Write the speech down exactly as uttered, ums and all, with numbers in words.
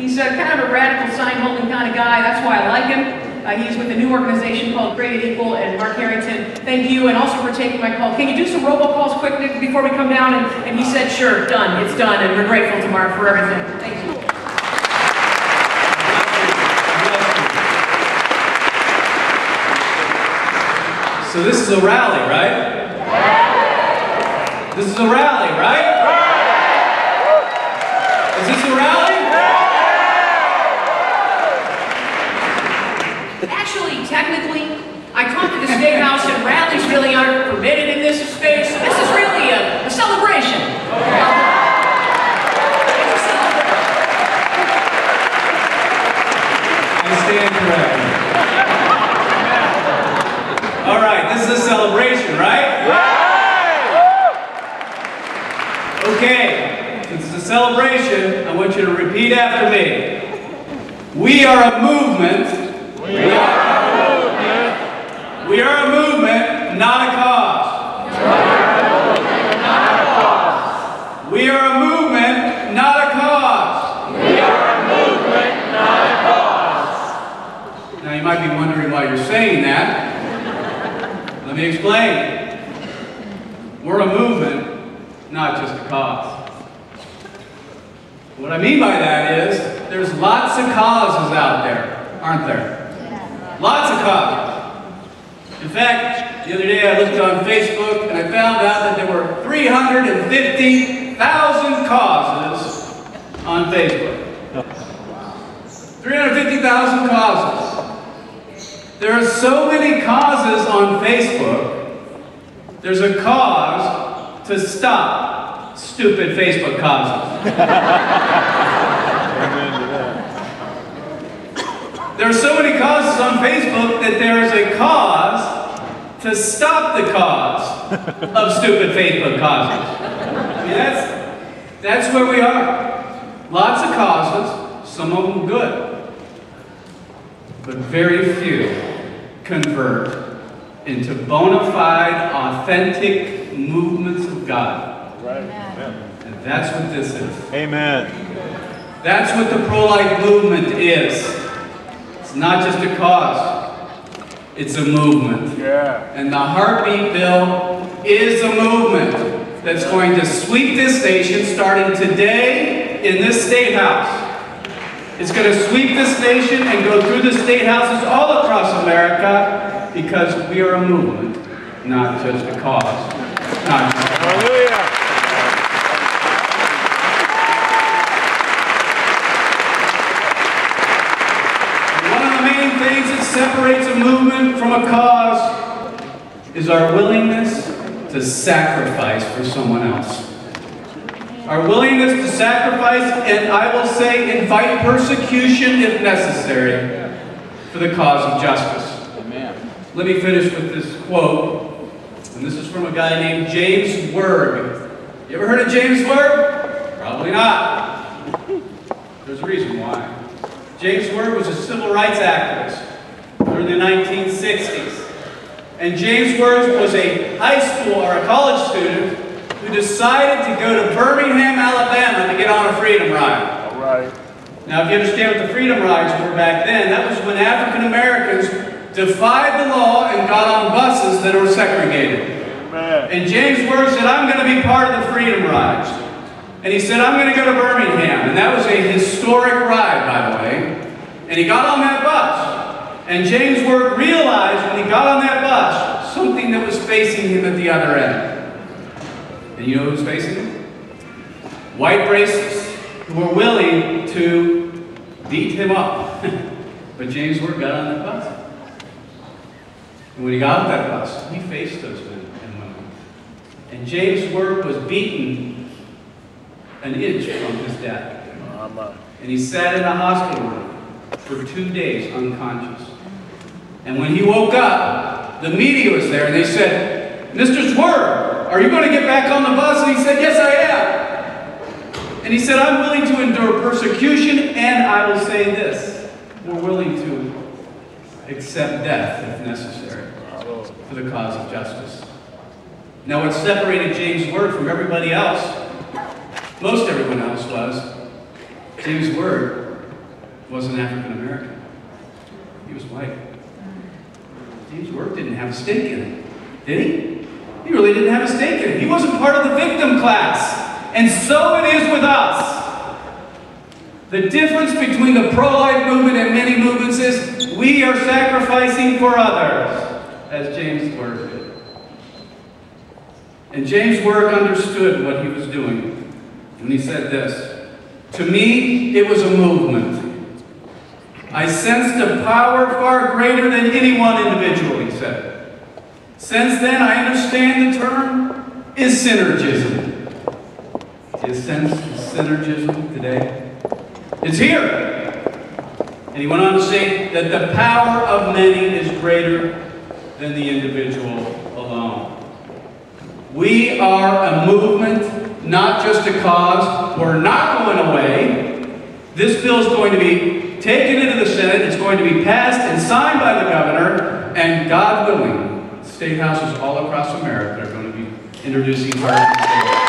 He's uh, kind of a radical sign-holding kind of guy. That's why I like him. Uh, he's with a new organization called Created Equal, and Mark Harrington, thank you, and also for taking my call. Can you do some robocalls quick before we come down? And, and he said, sure, done, it's done, and we're grateful to Mark for everything. Thank you. So this is a rally, right? This is a rally, right? Is this a rally? Actually, technically, I come to the State House and rallies really aren't permitted in this space, so this is really a, a celebration. Okay. It's a celebration. I stand corrected. All right, this is a celebration, right? Yeah. Okay, since it's a celebration, I want you to repeat after me. We are a movement. We, we are a movement. We are a movement, not a cause. We are a movement, not a cause. We are a movement, not a cause. We are a movement, not a cause. Now you might be wondering why you're saying that. Let me explain. We're a movement, not just a cause. What I mean by that is, there's lots of causes out there, aren't there? Yeah. Lots of causes. In fact, the other day I looked on Facebook and I found out that there were three hundred fifty thousand causes on Facebook. three hundred fifty thousand causes. There are so many causes on Facebook, there's a cause to stop stupid Facebook causes. There are so many causes on Facebook that there is a cause to stop the cause of stupid Facebook causes. I mean, that's, that's where we are. Lots of causes, some of them good, but very few convert into bona fide, authentic movements of God. Right. Amen. And that's what this is. Amen. That's what the pro-life movement is. It's not just a cause. It's a movement. Yeah. And the Heartbeat Bill is a movement that's going to sweep this nation starting today in this State House. It's going to sweep this nation and go through the State Houses all across America because we are a movement, not just a cause. Hallelujah. One of the main things that separates a movement from a cause is our willingness to sacrifice for someone else. Our willingness to sacrifice, and I will say, invite persecution if necessary, for the cause of justice. Amen. Let me finish with this quote. And this is from a guy named James Zwerg. You ever heard of James Zwerg? Probably not. There's a reason why. James Zwerg was a civil rights activist during the nineteen sixties. And James Zwerg was a high school or a college student who decided to go to Birmingham, Alabama to get on a Freedom Ride. All right. Now, if you understand what the Freedom Rides were back then, that was when African Americans defied the law and got on buses that were segregated. Amen. And James Zwerg said, I'm going to be part of the Freedom Rides. And he said, I'm going to go to Birmingham. And that was a historic ride, by the way. And he got on that bus. And James Zwerg realized when he got on that bus, something that was facing him at the other end. And you know who was facing him? White racists who were willing to beat him up. But James Zwerg got on that bus. And when he got on that bus, he faced those men and women. And James Zwerg was beaten an inch from his death. And he sat in a hospital room for two days unconscious. And when he woke up, the media was there and they said, Mister Zwerg, are you going to get back on the bus? And he said, yes, I am. And he said, I'm willing to endure persecution, and I will say this, we're willing to accept death if necessary for the cause of justice. Now, what separated James Zwerg from everybody else, most everyone else was, James Zwerg wasn't African American. He was white. James Zwerg didn't have a stake in it, did he? He really didn't have a stake in it. He wasn't part of the victim class. And so it is with us. The difference between the pro-life movement and many movements is we are sacrificing for others, as James Zwerg did. And James Zwerg understood what he was doing when he said this. To me, it was a movement. I sensed a power far greater than any one individual, he said. Since then, I understand the term is synergism. Do you sense synergism today? It's here. And he went on to say that the power of many is greater than the individual alone. We are a movement, not just a cause. We're not going away. This bill is going to be taken into the Senate. It's going to be passed and signed by the governor. And God willing, state houses all across America are going to be introducing Heartbeat Bill.